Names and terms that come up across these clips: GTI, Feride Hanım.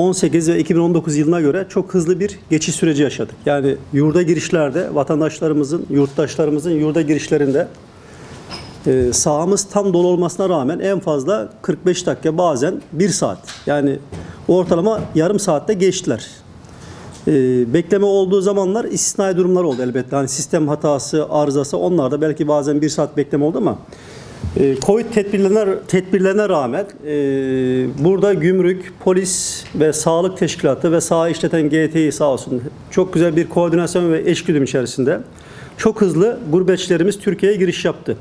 2018 ve 2019 yılına göre çok hızlı bir geçiş süreci yaşadık. Yani yurda girişlerde vatandaşlarımızın, yurttaşlarımızın yurda girişlerinde sahamız tam dolu olmasına rağmen en fazla 45 dakika, bazen 1 saat. Yani ortalama yarım saatte geçtiler. Bekleme olduğu zamanlar istisnai durumlar oldu elbette. Yani sistem hatası, arızası, onlar da belki bazen 1 saat bekleme oldu ama Covid tedbirlerine rağmen burada gümrük, polis ve sağlık teşkilatı ve saha işleten GTI sağ olsun çok güzel bir koordinasyon ve eşgüdüm içerisinde çok hızlı gurbetçilerimiz Türkiye'ye giriş yaptı.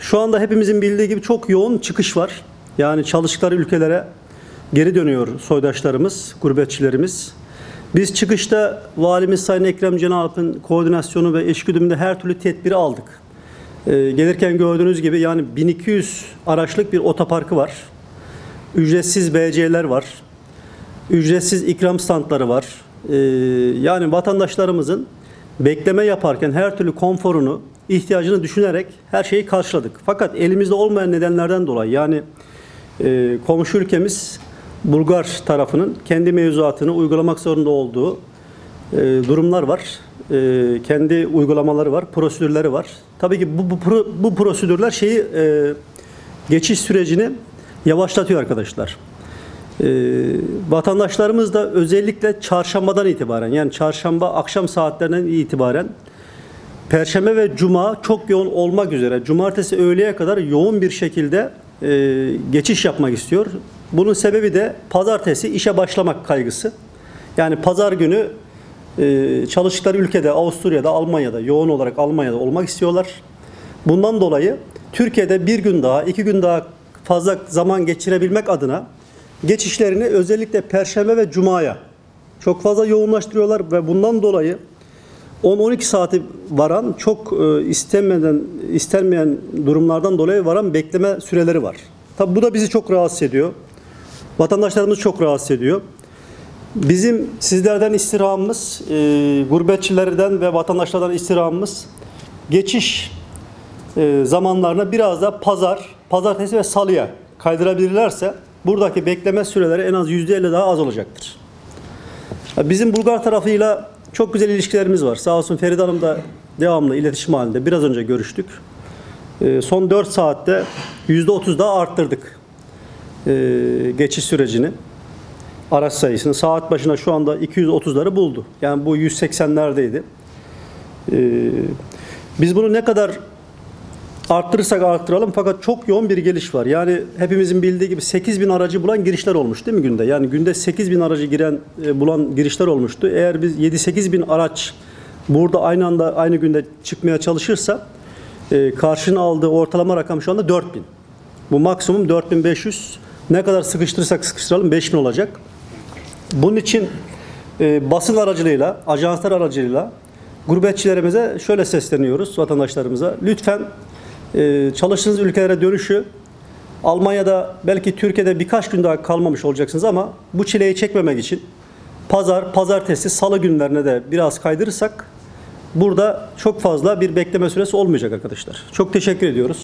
Şu anda hepimizin bildiği gibi çok yoğun çıkış var. Yani çalıştıkları ülkelere geri dönüyor soydaşlarımız, gurbetçilerimiz. Biz çıkışta Valimiz Sayın Ekrem Cenap'ın koordinasyonu ve eşgüdümünde her türlü tedbiri aldık. Gelirken gördüğünüz gibi yani 1200 araçlık bir otoparkı var. Ücretsiz BC'ler var. Ücretsiz ikram standları var. Yani vatandaşlarımızın bekleme yaparken her türlü konforunu, ihtiyacını düşünerek her şeyi karşıladık. Fakat elimizde olmayan nedenlerden dolayı yani komşu ülkemiz Bulgar tarafının kendi mevzuatını uygulamak zorunda olduğu durumlar var. Kendi uygulamaları var, prosedürleri var. Tabii ki bu prosedürler şeyi geçiş sürecini yavaşlatıyor arkadaşlar. Vatandaşlarımız da özellikle çarşambadan itibaren, yani çarşamba akşam saatlerinden itibaren perşembe ve cuma çok yoğun olmak üzere cumartesi öğleye kadar yoğun bir şekilde geçiş yapmak istiyor. Bunun sebebi de pazartesi işe başlamak kaygısı. Yani pazar günü çalıştıkları ülkede, Avusturya'da, Almanya'da, yoğun olarak Almanya'da olmak istiyorlar. Bundan dolayı Türkiye'de bir gün daha, 2 gün daha fazla zaman geçirebilmek adına geçişlerini özellikle perşembe ve cumaya çok fazla yoğunlaştırıyorlar ve bundan dolayı 10-12 saati varan, çok istenmeyen durumlardan dolayı varan bekleme süreleri var. Tabi bu da bizi çok rahatsız ediyor. Vatandaşlarımız çok rahatsız ediyor. Bizim sizlerden istirhamımız, gurbetçilerden ve vatandaşlardan istirhamımız geçiş zamanlarına biraz da pazartesi ve salıya kaydırabilirlerse buradaki bekleme süreleri en az %50 daha az olacaktır. Bizim Bulgar tarafıyla çok güzel ilişkilerimiz var. Sağ olsun Feride Hanım da devamlı iletişim halinde. Biraz önce görüştük. Son 4 saatte %30 daha arttırdık geçiş sürecini. Araç sayısını saat başına şu anda 230'ları buldu. Yani bu 180'lerdeydi. Biz bunu ne kadar arttırırsak arttıralım fakat çok yoğun bir geliş var. Yani hepimizin bildiği gibi 8.000 aracı bulan girişler olmuş değil mi günde? Yani günde 8.000 aracı bulan girişler olmuştu. Eğer biz 7-8.000 araç burada aynı anda aynı günde çıkmaya çalışırsa karşına aldığı ortalama rakam şu anda 4.000. Bu maksimum 4.500. Ne kadar sıkıştırırsak sıkıştıralım 5.000 olacak. Bunun için basın aracılığıyla, ajanslar aracılığıyla gurbetçilerimize şöyle sesleniyoruz, vatandaşlarımıza. Lütfen çalıştığınız ülkelere dönüşü, Almanya'da belki Türkiye'de birkaç gün daha kalmamış olacaksınız ama bu çileyi çekmemek için pazartesi, salı günlerine de biraz kaydırırsak burada çok fazla bir bekleme süresi olmayacak arkadaşlar. Çok teşekkür ediyoruz.